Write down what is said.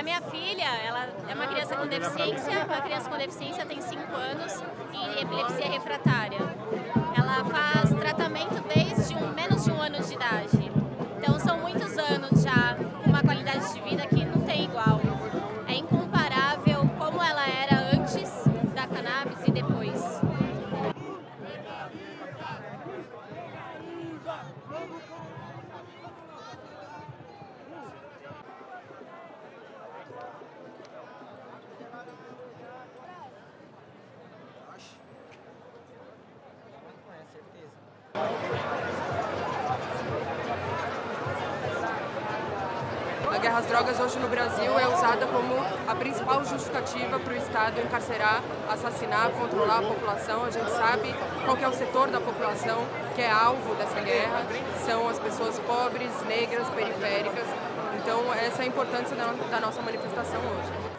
Para minha filha, ela é uma criança com deficiência, tem 5 anos e epilepsia refratária. Ela faz tratamento desde menos de 1 ano de idade. Então são muitos anos já, uma qualidade de vida que não tem igual. É incomparável como ela era antes da cannabis e depois. A guerra às drogas hoje no Brasil é usada como a principal justificativa para o Estado encarcerar, assassinar, controlar a população. A gente sabe qual que é o setor da população que é alvo dessa guerra, são as pessoas pobres, negras, periféricas. Então essa é a importância da nossa manifestação hoje.